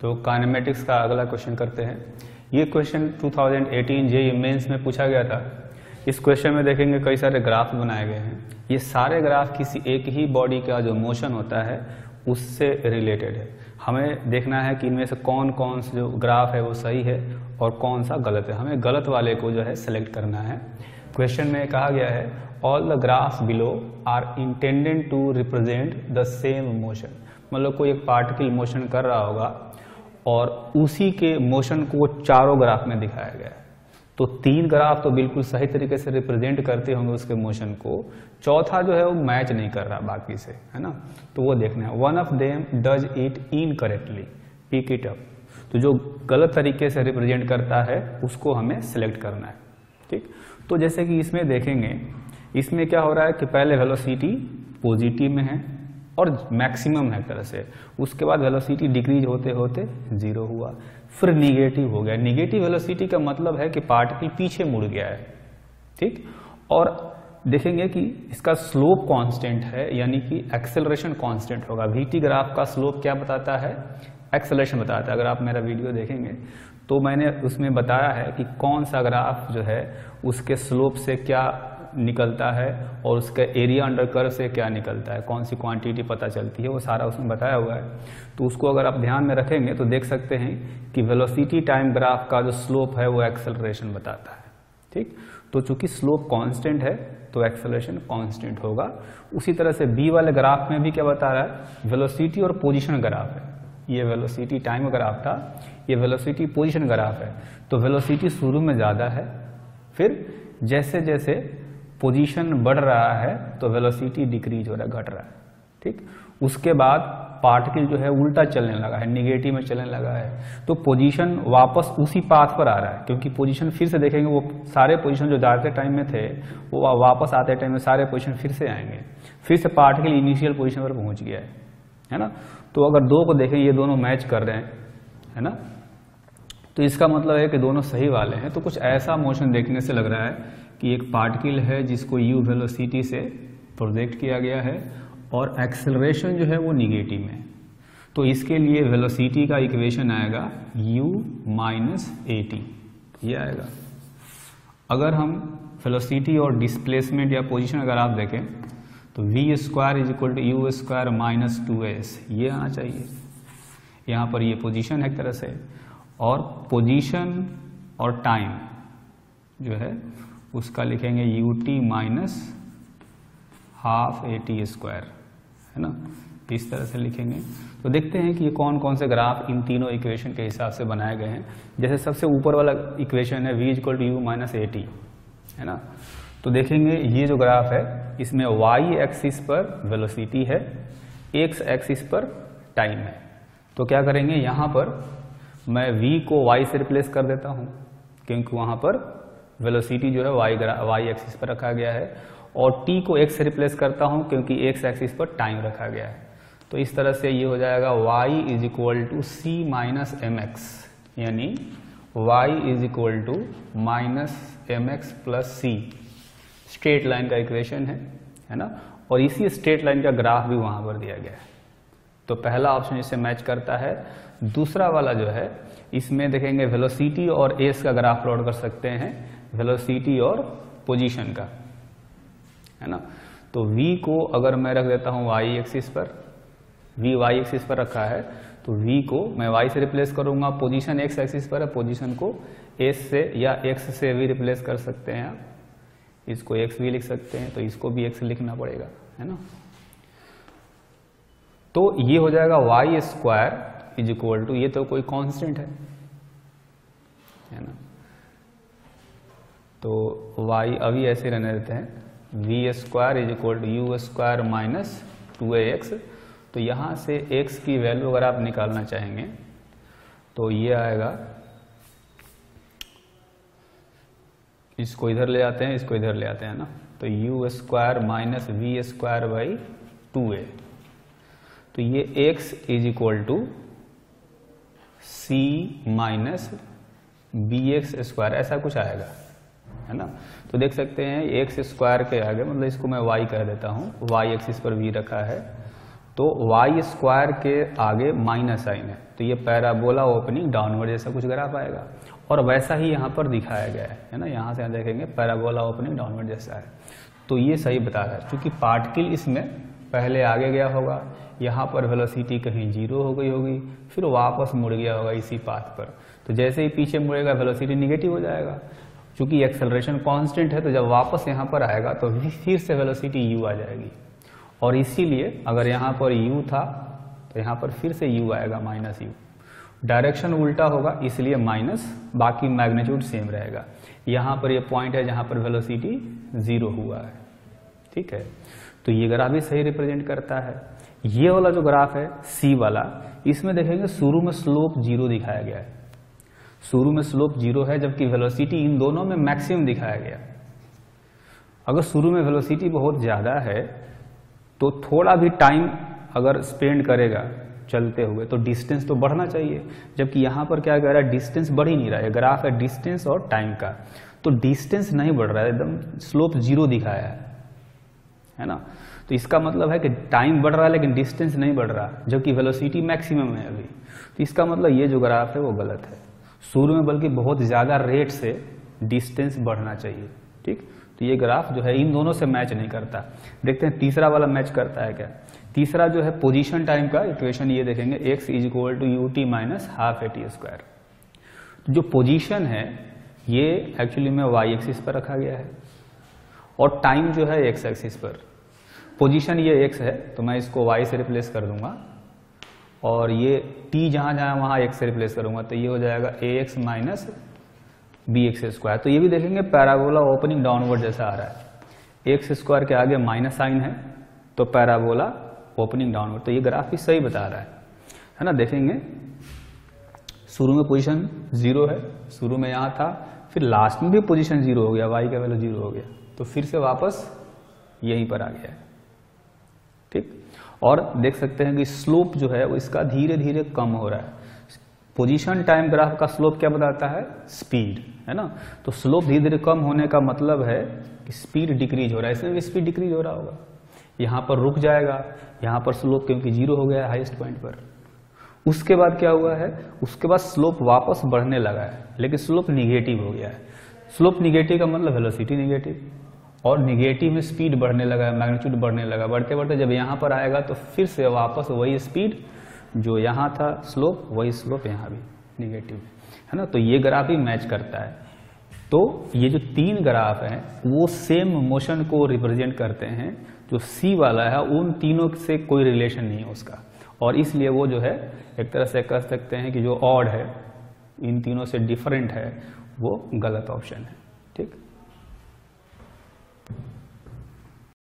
तो काइनेमेटिक्स का अगला क्वेश्चन करते हैं। ये क्वेश्चन 2018 जेईई मेंस में पूछा गया था। इस क्वेश्चन में देखेंगे कई सारे ग्राफ बनाए गए हैं। ये सारे ग्राफ किसी एक ही बॉडी का जो मोशन होता है उससे रिलेटेड है। हमें देखना है कि इनमें से कौन कौन सा जो ग्राफ है वो सही है और कौन सा गलत है। हमें गलत वाले को जो है सेलेक्ट करना है। क्वेश्चन में कहा गया है all the graph below are intended to represent the same motion, मतलब कोई एक पार्टिकल मोशन कर रहा होगा और उसी के मोशन को चारों ग्राफ में दिखाया गया है। तो तीन ग्राफ तो बिल्कुल सही तरीके से रिप्रेजेंट करते होंगे उसके मोशन को, चौथा जो है वो मैच नहीं कर रहा बाकी से, है ना। तो वो देखना है one of them does it incorrectly pick it up. तो जो गलत तरीके से रिप्रेजेंट करता है उसको हमें सेलेक्ट करना है, ठीक। तो जैसे कि इसमें देखेंगे, इसमें क्या हो रहा है कि पहले वेलोसिटी पॉजिटिव में है और मैक्सिमम है तरह से, उसके बाद वेलोसिटी डिक्रीज होते होते जीरो हुआ, फिर निगेटिव हो गया। निगेटिव वेलोसिटी का मतलब है कि पार्टिकल पीछे मुड़ गया है, ठीक। और देखेंगे कि इसका स्लोप कांस्टेंट है, यानी कि एक्सेलरेशन कांस्टेंट होगा। वीटी ग्राफ का स्लोप क्या बताता है? एक्सेलरेशन बताता है। अगर आप मेरा वीडियो देखेंगे तो मैंने उसमें बताया है कि कौन सा ग्राफ जो है उसके स्लोप से क्या निकलता है और उसका एरिया अंडर कर्व से क्या निकलता है, कौन सी क्वांटिटी पता चलती है, वो सारा उसमें बताया हुआ है। तो उसको अगर आप ध्यान में रखेंगे तो देख सकते हैं कि वेलोसिटी टाइम ग्राफ का जो स्लोप है वो एक्सेलरेशन बताता है, ठीक। तो चूंकि स्लोप कांस्टेंट है तो एक्सेलरेशन कांस्टेंट होगा। उसी तरह से बी वाले ग्राफ में भी क्या बता रहा है, वेलोसिटी और पोजिशन ग्राफ है। ये वेलोसिटी टाइम ग्राफ था, ये वेलोसिटी पोजिशन ग्राफ है। तो वेलोसिटी शुरू में ज़्यादा है, फिर जैसे जैसे पोजीशन बढ़ रहा है तो वेलोसिटी डिक्रीज हो रहा है, घट रहा है, ठीक। उसके बाद पार्टिकल जो है उल्टा चलने लगा है, निगेटिव में चलने लगा है, तो पोजीशन वापस उसी पाथ पर आ रहा है, क्योंकि पोजीशन फिर से देखेंगे वो सारे पोजीशन जो जाते टाइम में थे वो वापस आते टाइम में सारे पोजीशन फिर से आएंगे, फिर से पार्टिकल इनिशियल पोजीशन पर पहुंच गया है ना। तो अगर दो को देखें, ये दोनों मैच कर रहे हैं, है ना, तो इसका मतलब है कि दोनों सही वाले हैं। तो कुछ ऐसा मोशन देखने से लग रहा है कि एक पार्टिकल है जिसको u वेलोसिटी से प्रोजेक्ट किया गया है और एक्सेलरेशन जो है वो निगेटिव में। तो इसके लिए वेलोसिटी का इक्वेशन आएगा u माइनस ए टी, ये आएगा। अगर हम वेलोसिटी और डिस्प्लेसमेंट या पोजीशन अगर आप देखें तो v square is equal to u square minus 2s, ये आना चाहिए। यहाँ पर ये पोजीशन है एक तरह से, और पोजीशन और टाइम जो है उसका लिखेंगे u t minus half a t square, है ना, इस तरह से लिखेंगे। तो देखते हैं कि ये कौन कौन से ग्राफ इन तीनों इक्वेशन के हिसाब से बनाए गए हैं। जैसे सबसे ऊपर वाला इक्वेशन है v equal to u minus a t, है ना। तो देखेंगे ये जो ग्राफ है इसमें वाई एक्सिस पर वेलोसिटी है, एक्स एक्सिस पर टाइम है। तो क्या करेंगे, यहाँ पर मैं वी को वाई से रिप्लेस कर देता हूँ, क्योंकि वहाँ पर वेलोसिटी जो है वाई एक्सिस पर रखा गया है, और टी को एक्स से रिप्लेस करता हूं क्योंकि एक्स एक्सिस पर टाइम रखा गया है। तो इस तरह से ये हो जाएगा y is equal to c minus m x, यानी y is equal to minus m x plus c. Straight line का इक्वेशन है, है ना, और इसी स्ट्रेट लाइन का ग्राफ भी वहां पर दिया गया है। तो पहला ऑप्शन इससे मैच करता है। दूसरा वाला जो है इसमें देखेंगे वेलोसिटी और एस का ग्राफ प्लॉट कर सकते हैं, वेलोसिटी और पोजीशन का, है ना। तो v को अगर मैं रख देता हूं y एक्सिस पर, v y एक्सिस पर रखा है, तो v को मैं y से रिप्लेस करूंगा, पोजीशन x एक्सिस पर है, पोजीशन को s से या x से भी रिप्लेस कर सकते हैं आप, इसको x भी लिख सकते हैं, तो इसको भी x लिखना पड़ेगा, है ना। तो ये हो जाएगा y square is equal to, ये तो कोई कॉन्स्टेंट है, है ना, तो y अभी ऐसे रहने देते हैं, v square is equal to u square minus 2ax। तो यहाँ से x की वैल्यू अगर आप निकालना चाहेंगे तो ये आएगा, इसको इधर ले जाते हैं, इसको इधर ले आते हैं ना, तो u square minus v square by 2a। तो ये x is equal to c minus bx square, ऐसा कुछ आएगा, है ना। तो देख सकते हैं एक्स स्क्वायर के आगे, मतलब इसको मैं वाई कह देता हूँ, वाई एक्सिस पर वी रखा है तो वाई स्क्वायर के आगे माइनस साइन है, तो ये पैराबोला ओपनिंग डाउनवर्ड जैसा कुछ ग्राफ आएगा। और वैसा ही यहाँ पर दिखाया गया है ना, यहाँ से देखेंगे पैराबोला ओपनिंग डाउनवर्ड जैसा है, तो ये सही बता रहा है क्योंकि पार्टिकल इसमें पहले आगे गया होगा, यहाँ पर वेलोसिटी कहीं जीरो हो गई होगी, फिर वापस मुड़ गया होगा इसी पाथ पर, तो जैसे ही पीछे मुड़ेगा वेलोसिटी निगेटिव हो जाएगा, क्योंकि एक्सेलरेशन कांस्टेंट है, तो जब वापस यहाँ पर आएगा तो फिर से वेलोसिटी u आ जाएगी। और इसीलिए अगर यहाँ पर u था तो यहाँ पर फिर से u आएगा माइनस यू, डायरेक्शन उल्टा होगा इसलिए माइनस, बाकी मैग्नीट्यूड सेम रहेगा। यहाँ पर ये पॉइंट है जहाँ पर वेलोसिटी जीरो हुआ है, ठीक है, तो ये ग्राफ भी सही रिप्रेजेंट करता है। ये वाला जो ग्राफ है सी वाला, इसमें देखेंगे शुरू में स्लोप जीरो दिखाया गया है, शुरू में स्लोप जीरो है जबकि वेलोसिटी इन दोनों में मैक्सिमम दिखाया गया। अगर शुरू में वेलोसिटी बहुत ज़्यादा है तो थोड़ा भी टाइम अगर स्पेंड करेगा चलते हुए तो डिस्टेंस तो बढ़ना चाहिए, जबकि यहाँ पर क्या कह रहा है डिस्टेंस बढ़ ही नहीं रहा है, ग्राफ है डिस्टेंस और टाइम का, तो डिस्टेंस नहीं बढ़ रहा है, एकदम स्लोप जीरो दिखाया है ना, तो इसका मतलब है कि टाइम बढ़ रहा है लेकिन डिस्टेंस नहीं बढ़ रहा, जबकि वेलोसिटी मैक्सिमम है अभी, तो इसका मतलब ये जो ग्राफ है वो गलत है। शुरू में बल्कि बहुत ज़्यादा रेट से डिस्टेंस बढ़ना चाहिए, ठीक, तो ये ग्राफ जो है इन दोनों से मैच नहीं करता। देखते हैं तीसरा वाला मैच करता है क्या। तीसरा जो है पोजीशन टाइम का इक्वेशन, ये देखेंगे x is equal to u t minus half a t square. जो पोजीशन है ये एक्चुअली में y एक्सिस पर रखा गया है और टाइम जो है x एक्सिस पर। पोजीशन ये x है तो मैं इसको y से रिप्लेस कर दूंगा और ये t जहाँ जहाँ वहाँ x से रिप्लेस करूँगा, तो ये हो जाएगा ax माइनस bx स्क्वायर। तो ये भी देखेंगे पैराबोला ओपनिंग डाउनवर्ड जैसा आ रहा है, x स्क्वायर के आगे माइनस साइन है तो पैराबोला ओपनिंग डाउनवर्ड, तो ये ग्राफ भी सही बता रहा है ना। देखेंगे शुरू में पोजीशन जीरो है, शुरू में यहाँ था, फिर लास्ट में भी पोजीशन जीरो हो गया, y का वैल्यू जीरो हो गया, तो फिर से वापस यहीं पर आ गया है, ठीक। और देख सकते हैं कि स्लोप जो है वो इसका धीरे धीरे कम हो रहा है। पोजीशन टाइम ग्राफ का स्लोप क्या बताता है, स्पीड, है ना, तो स्लोप धीरे धीरे कम होने का मतलब है कि स्पीड डिक्रीज हो रहा है, इसमें भी स्पीड डिक्रीज हो रहा होगा, यहाँ पर रुक जाएगा, यहाँ पर स्लोप क्योंकि जीरो हो गया है हाईएस्ट पॉइंट पर। उसके बाद क्या हुआ है, उसके बाद स्लोप वापस बढ़ने लगा है लेकिन स्लोप निगेटिव हो गया है। स्लोप निगेटिव का मतलब वेलोसिटी निगेटिव, और निगेटिव में स्पीड बढ़ने लगा है, मैग्नीट्यूड बढ़ने लगा, बढ़ते बढ़ते जब यहाँ पर आएगा तो फिर से वापस वही स्पीड जो यहाँ था स्लोप, वही स्लोप यहाँ भी निगेटिव है ना, तो ये ग्राफ भी मैच करता है। तो ये जो तीन ग्राफ हैं वो सेम मोशन को रिप्रेजेंट करते हैं, जो सी वाला है उन तीनों से कोई रिलेशन नहीं है उसका, और इसलिए वो जो है एक तरह से कह सकते हैं कि जो ऑड है, इन तीनों से डिफरेंट है, वो गलत ऑप्शन है, ठीक।